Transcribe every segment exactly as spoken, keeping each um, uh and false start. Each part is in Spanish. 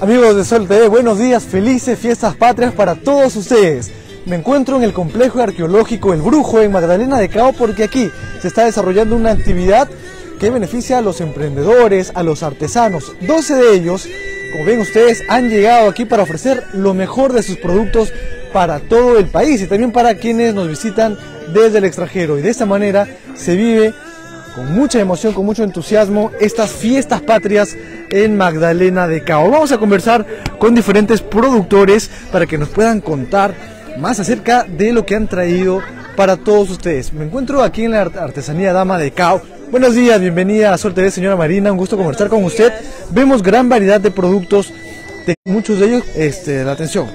Amigos de Sol T V, buenos días, felices fiestas patrias para todos ustedes. Me encuentro en el Complejo Arqueológico El Brujo en Magdalena de Cao porque aquí se está desarrollando una actividad que beneficia a los emprendedores, a los artesanos. doce de ellos, como ven ustedes, han llegado aquí para ofrecer lo mejor de sus productos para todo el país y también para quienes nos visitan desde el extranjero. Y de esta manera se vive con mucha emoción, con mucho entusiasmo, estas fiestas patrias en Magdalena de Cao. Vamos a conversar con diferentes productores para que nos puedan contar más acerca de lo que han traído para todos ustedes. Me encuentro aquí en la artesanía Dama de Cao. Buenos días, bienvenida a Sol T V, señora Marina, un gusto conversar con usted. Vemos gran variedad de productos, de muchos de ellos, este, la atención.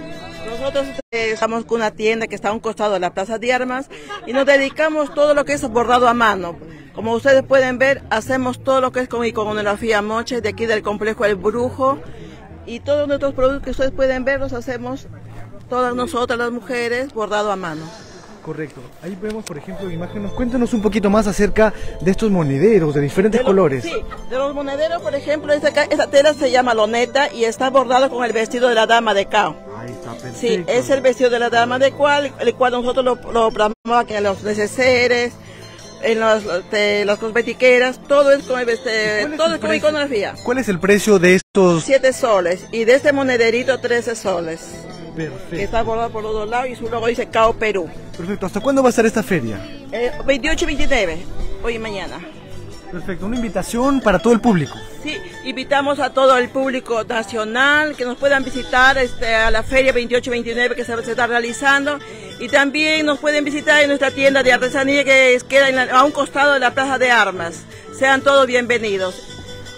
Nosotros eh, estamos con una tienda que está a un costado de la Plaza de Armas y nos dedicamos todo lo que es bordado a mano. Como ustedes pueden ver, hacemos todo lo que es con iconografía moche de aquí del Complejo El Brujo, y todos nuestros productos que ustedes pueden ver los hacemos todas nosotras las mujeres, bordado a mano. Correcto. Ahí vemos, por ejemplo, imágenes. Cuéntanos un poquito más acerca de estos monederos de diferentes de lo, colores. Sí, de los monederos, por ejemplo, esta, esta tela se llama loneta y está bordada con el vestido de la Dama de Cao. Ahí está, perfecto. Sí, es el vestido de la Dama de Cao, el cual nosotros lo, lo plasmamos en los neceseres, en los, de, las cosmetiqueras, todo es con, este, todo es con iconografía. ¿Cuál es el precio de estos? Siete soles, y de este monederito trece soles. Perfecto. Que está bordado por los dos lados y su logo dice Cao Perú. Perfecto. ¿Hasta cuándo va a estar esta feria? Eh, veintiocho y veintinueve, hoy y mañana. Perfecto. Una invitación para todo el público. Sí, invitamos a todo el público nacional que nos puedan visitar este, a la feria veintiocho y veintinueve que se, se está realizando. Y también nos pueden visitar en nuestra tienda de artesanía que queda en la, a un costado de la Plaza de Armas. Sean todos bienvenidos.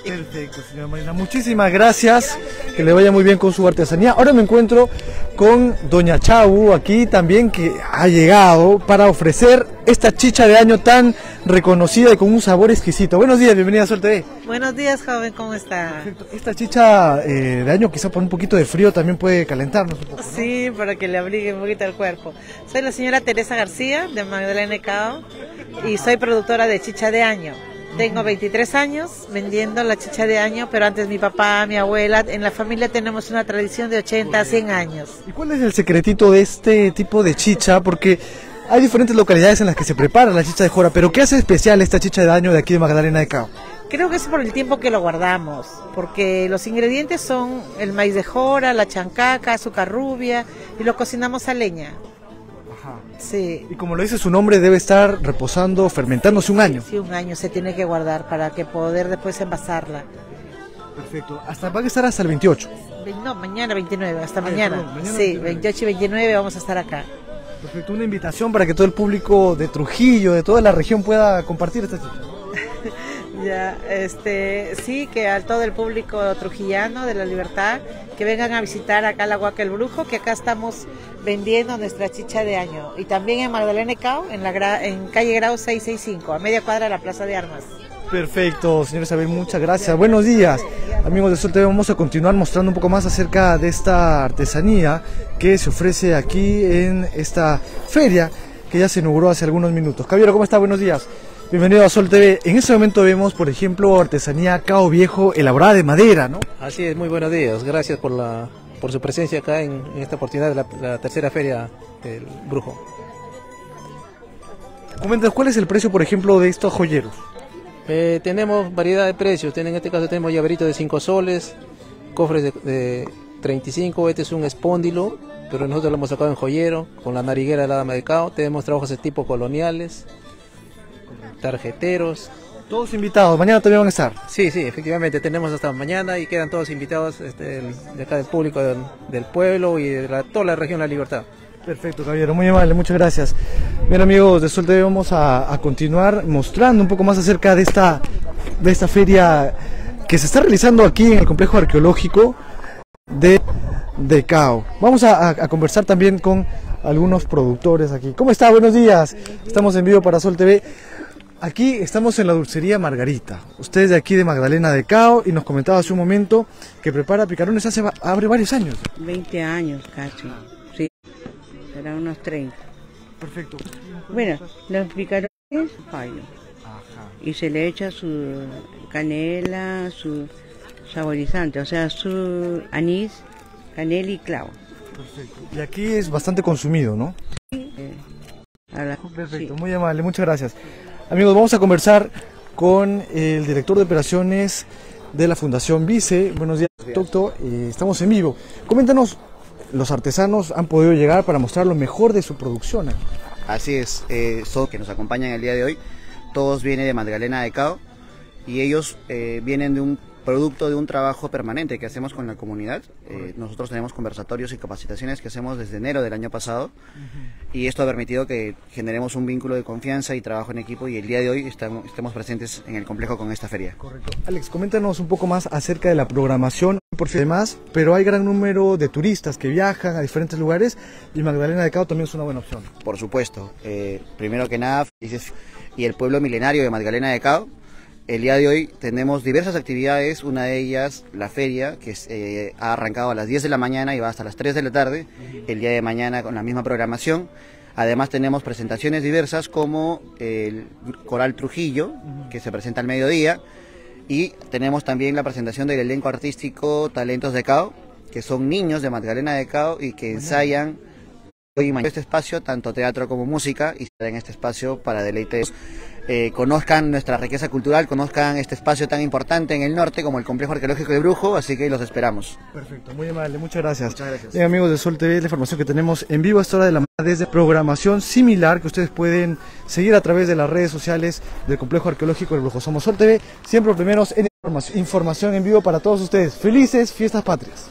Perfecto, señora Marina. Muchísimas gracias. Que le vaya muy bien con su artesanía. Ahora me encuentro con doña Chau, aquí también, que ha llegado para ofrecer esta chicha de año tan reconocida y con un sabor exquisito. Buenos días, bienvenida a Sol T V. Buenos días, joven, ¿cómo está? Perfecto. Esta chicha eh, de año, quizá por un poquito de frío, también puede calentarnos un poco, ¿no? Sí, para que le abrigue un poquito el cuerpo. Soy la señora Teresa García, de Magdalena de Cao, y soy productora de chicha de año. Tengo veintitrés años vendiendo la chicha de año, pero antes mi papá, mi abuela, en la familia tenemos una tradición de ochenta a cien años. ¿Y cuál es el secretito de este tipo de chicha? Porque hay diferentes localidades en las que se prepara la chicha de jora, pero ¿qué hace especial esta chicha de año de aquí de Magdalena de Cao? Creo que es por el tiempo que lo guardamos, porque los ingredientes son el maíz de jora, la chancaca, azúcar rubia, y lo cocinamos a leña. Sí. Y como lo dice su nombre, debe estar reposando, fermentándose un año. Sí, un año se tiene que guardar para que poder después envasarla. Perfecto. ¿Hasta va a estar hasta el veintiocho? No, mañana veintinueve, hasta mañana. Perdón, mañana. Sí, veintiocho y veintinueve vamos a estar acá. Perfecto, una invitación para que todo el público de Trujillo, de toda la región, pueda compartir esta chicha. Ya, este, sí, que a todo el público trujillano de La Libertad, que vengan a visitar acá la Huaca El Brujo, que acá estamos vendiendo nuestra chicha de año. Y también en Magdalena de Cao, en, la, en calle Grau seiscientos sesenta y cinco, a media cuadra de la Plaza de Armas. Perfecto, señor Isabel, muchas gracias. Gracias. Buenos días, gracias. Amigos de Sol T V, vamos a continuar mostrando un poco más acerca de esta artesanía que se ofrece aquí en esta feria, que ya se inauguró hace algunos minutos. Javier, ¿cómo está? Buenos días. Bienvenido a Sol T V. En este momento vemos, por ejemplo, artesanía Cao Viejo elaborada de madera, ¿no? Así es, muy buenos días. Gracias por la por su presencia acá en, en esta oportunidad de la, la tercera feria del Brujo. Coméntanos, ¿cuál es el precio, por ejemplo, de estos joyeros? Eh, tenemos variedad de precios. En este caso tenemos llaveritos de cinco soles, cofres de, de treinta y cinco, este es un espóndilo, pero nosotros lo hemos sacado en joyero, con la nariguera de la Dama de Cao. Tenemos trabajos de tipo coloniales, tarjeteros. Todos invitados, mañana también van a estar. Sí, sí, efectivamente, tenemos hasta mañana y quedan todos invitados este, el, de acá del público, del, del pueblo y de la, toda la región La Libertad. Perfecto, caballero, muy amable, muchas gracias. Bien, amigos de Sol T V, vamos a, a continuar mostrando un poco más acerca de esta, de esta feria que se está realizando aquí en el Complejo Arqueológico de, de Cao. Vamos a, a, a conversar también con algunos productores aquí. ¿Cómo está? Buenos días, estamos en vivo para Sol T V. Aquí estamos en la dulcería Margarita. Usted es de aquí de Magdalena de Cao y nos comentaba hace un momento que prepara picarones hace abre varios años. veinte años, cacho. Sí, será unos treinta. Perfecto. Bueno, los picarones son fallos. Ajá. Y se le echa su canela, su, saborizante, o sea, su anís, canela y clavo. Perfecto. Y aquí es bastante consumido, ¿no? Sí. La... Perfecto, sí. Muy amable, muchas gracias. Amigos, vamos a conversar con el director de operaciones de la Fundación Vice. Buenos días, doctor. Eh, estamos en vivo. Coméntanos, los artesanos han podido llegar para mostrar lo mejor de su producción. Así es, eh, son que nos acompañan el día de hoy. Todos vienen de Magdalena de Cao y ellos eh, vienen de un producto de un trabajo permanente que hacemos con la comunidad. Eh, nosotros tenemos conversatorios y capacitaciones que hacemos desde enero del año pasado. Uh-huh. Y esto ha permitido que generemos un vínculo de confianza y trabajo en equipo, y el día de hoy estamos, estemos presentes en el complejo con esta feria. Correcto. Alex, coméntanos un poco más acerca de la programación, porque además, pero hay gran número de turistas que viajan a diferentes lugares y Magdalena de Cao también es una buena opción. Por supuesto. Eh, primero que nada, felices, y el pueblo milenario de Magdalena de Cao. El día de hoy tenemos diversas actividades, una de ellas la feria, que eh, ha arrancado a las diez de la mañana y va hasta las tres de la tarde, el día de mañana con la misma programación. Además tenemos presentaciones diversas como el Coral Trujillo, que se presenta al mediodía, y tenemos también la presentación del elenco artístico Talentos de Cao, que son niños de Magdalena de Cao y que ensayan hoy y mañana este espacio, tanto teatro como música, y estará en este espacio para deleites. Eh, conozcan nuestra riqueza cultural, conozcan este espacio tan importante en el norte como el Complejo Arqueológico El Brujo, así que los esperamos. Perfecto, muy amable, muchas gracias. Muchas gracias. Bien, amigos de Sol T V, la información que tenemos en vivo a esta hora de la mañana desde programación similar que ustedes pueden seguir a través de las redes sociales del Complejo Arqueológico El Brujo. Somos Sol T V, siempre los primeros en información en vivo para todos ustedes. Felices Fiestas Patrias.